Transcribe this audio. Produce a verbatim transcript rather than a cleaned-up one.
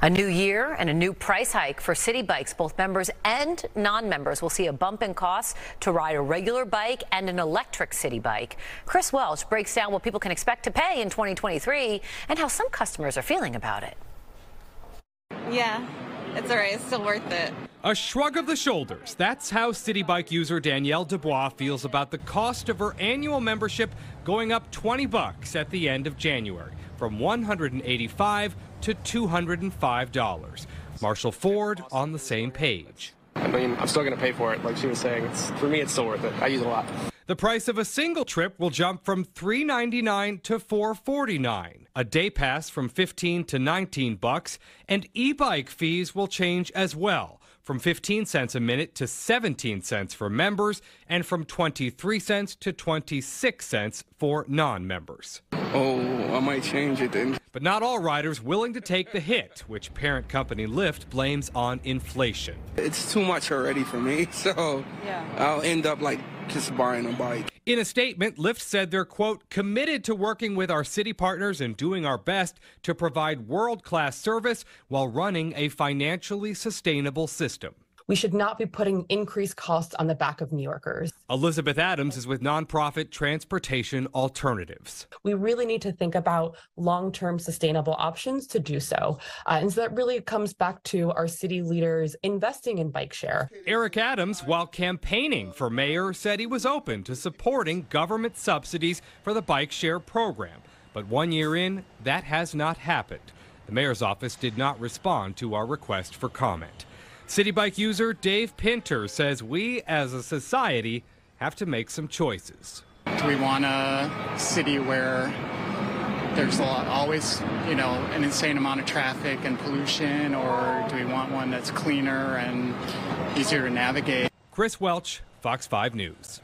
A new year and a new price hike for Citi Bikes. Both members and non-members will see a bump in costs to ride a regular bike and an electric Citi Bike. Chris Welch breaks down what people can expect to pay in twenty twenty-three and how some customers are feeling about it. Yeah, it's all right. It's still worth it. A shrug of the shoulders. That's how Citi Bike user Danielle Dubois feels about the cost of her annual membership going up twenty bucks at the end of January, from one hundred eighty-five dollars to two hundred five dollars. Marshall Ford on the same page. I mean, I'm still going to pay for it. Like she was saying, it's, for me, it's still worth it. I use it a lot. The price of a single trip will jump from three ninety-nine to four forty-nine. A day pass from fifteen to nineteen bucks, and e-bike fees will change as well, from fifteen cents a minute to seventeen cents for members, and from twenty-three cents to twenty-six cents for non-members. Oh, I might change it then. But not all riders willing to take the hit, which parent company Lyft blames on inflation. It's too much already for me, so yeah. I'll end up like just buying a bike. In a statement, Lyft said they're, quote, committed to working with our city partners and doing our best to provide world-class service while running a financially sustainable system. We should not be putting increased costs on the back of New Yorkers. Elizabeth Adams is with nonprofit Transportation Alternatives. We really need to think about long-term sustainable options to do so. Uh, and so that really comes back to our city leaders investing in bike share. Eric Adams, while campaigning for mayor, said he was open to supporting government subsidies for the bike share program. But one year in, that has not happened. The mayor's office did not respond to our request for comment. Citi Bike user Dave Pinter says we as a society have to make some choices. Do we want a city where there's a lot, always, you know, an insane amount of traffic and pollution, or do we want one that's cleaner and easier to navigate? Chris Welch, Fox five News.